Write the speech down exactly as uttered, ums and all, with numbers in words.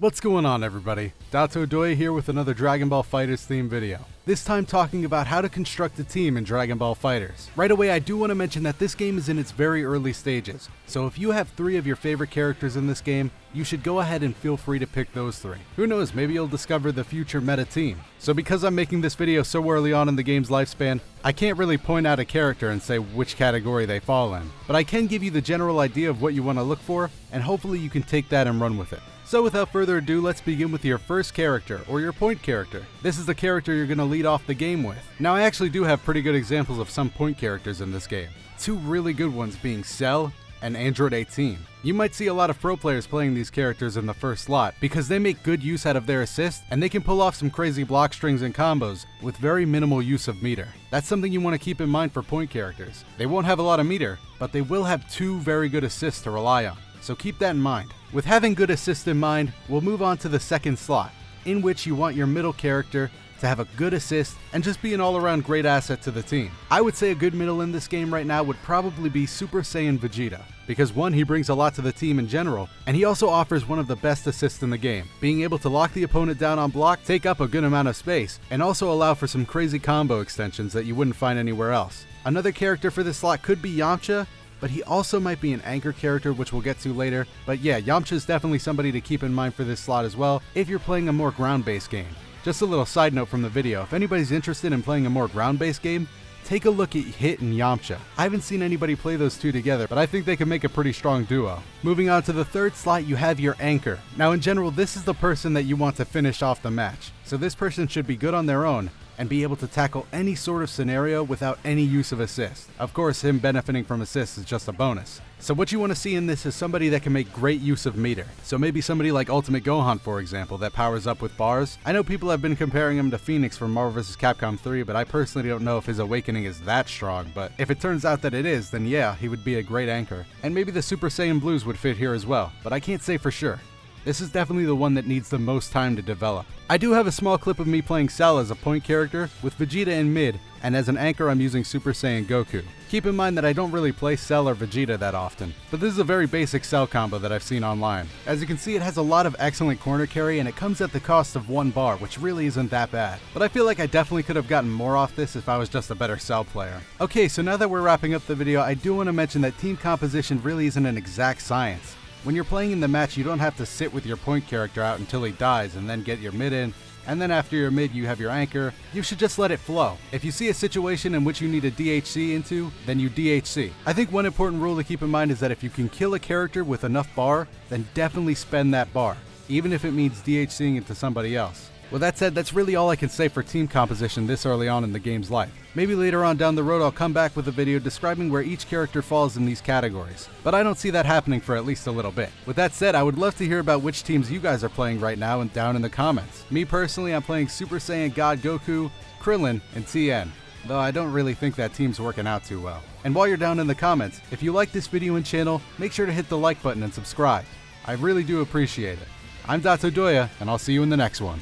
What's going on, everybody? DotoDoya here with another Dragon Ball FighterZ theme video. This time talking about how to construct a team in Dragon Ball FighterZ. Right away, I do want to mention that this game is in its very early stages, so if you have three of your favorite characters in this game, you should go ahead and feel free to pick those three. Who knows, maybe you'll discover the future meta team. So because I'm making this video so early on in the game's lifespan, I can't really point out a character and say which category they fall in, but I can give you the general idea of what you want to look for, and hopefully you can take that and run with it. So without further ado, let's begin with your first character, or your point character. This is the character you're going to lead off the game with. Now I actually do have pretty good examples of some point characters in this game. Two really good ones being Cell and Android eighteen. You might see a lot of pro players playing these characters in the first slot, because they make good use out of their assist, and they can pull off some crazy block strings and combos with very minimal use of meter. That's something you want to keep in mind for point characters. They won't have a lot of meter, but they will have two very good assists to rely on, so keep that in mind. With having good assist in mind, we'll move on to the second slot, in which you want your middle character to have a good assist and just be an all-around great asset to the team. I would say a good middle in this game right now would probably be Super Saiyan Vegeta, because one, he brings a lot to the team in general, and he also offers one of the best assists in the game, being able to lock the opponent down on block, take up a good amount of space, and also allow for some crazy combo extensions that you wouldn't find anywhere else. Another character for this slot could be Yamcha, but he also might be an anchor character, which we'll get to later. But yeah, Yamcha is definitely somebody to keep in mind for this slot as well, if you're playing a more ground-based game. Just a little side note from the video, if anybody's interested in playing a more ground-based game, take a look at Hit and Yamcha. I haven't seen anybody play those two together, but I think they can make a pretty strong duo. Moving on to the third slot, you have your anchor. Now in general, this is the person that you want to finish off the match, so this person should be good on their own and be able to tackle any sort of scenario without any use of assist. Of course, him benefiting from assists is just a bonus. So what you want to see in this is somebody that can make great use of meter. So maybe somebody like Ultimate Gohan, for example, that powers up with bars. I know people have been comparing him to Phoenix from Marvel versus. Capcom three, but I personally don't know if his awakening is that strong, but if it turns out that it is, then yeah, he would be a great anchor. And maybe the Super Saiyan Blues would fit here as well, but I can't say for sure. This is definitely the one that needs the most time to develop. I do have a small clip of me playing Cell as a point character, with Vegeta in mid, and as an anchor I'm using Super Saiyan Goku. Keep in mind that I don't really play Cell or Vegeta that often, but this is a very basic Cell combo that I've seen online. As you can see, it has a lot of excellent corner carry, and it comes at the cost of one bar, which really isn't that bad. But I feel like I definitely could have gotten more off this if I was just a better Cell player. Okay, so now that we're wrapping up the video, I do want to mention that team composition really isn't an exact science. When you're playing in the match, you don't have to sit with your point character out until he dies and then get your mid in, and then after your mid you have your anchor. You should just let it flow. If you see a situation in which you need a D H C into, then you D H C. I think one important rule to keep in mind is that if you can kill a character with enough bar, then definitely spend that bar, even if it means DHCing into somebody else. Well, that said, that's really all I can say for team composition this early on in the game's life. Maybe later on down the road I'll come back with a video describing where each character falls in these categories, but I don't see that happening for at least a little bit. With that said, I would love to hear about which teams you guys are playing right now and down in the comments. Me personally, I'm playing Super Saiyan God Goku, Krillin, and Tien, though I don't really think that team's working out too well. And while you're down in the comments, if you like this video and channel, make sure to hit the like button and subscribe. I really do appreciate it. I'm DotoDoya, and I'll see you in the next one.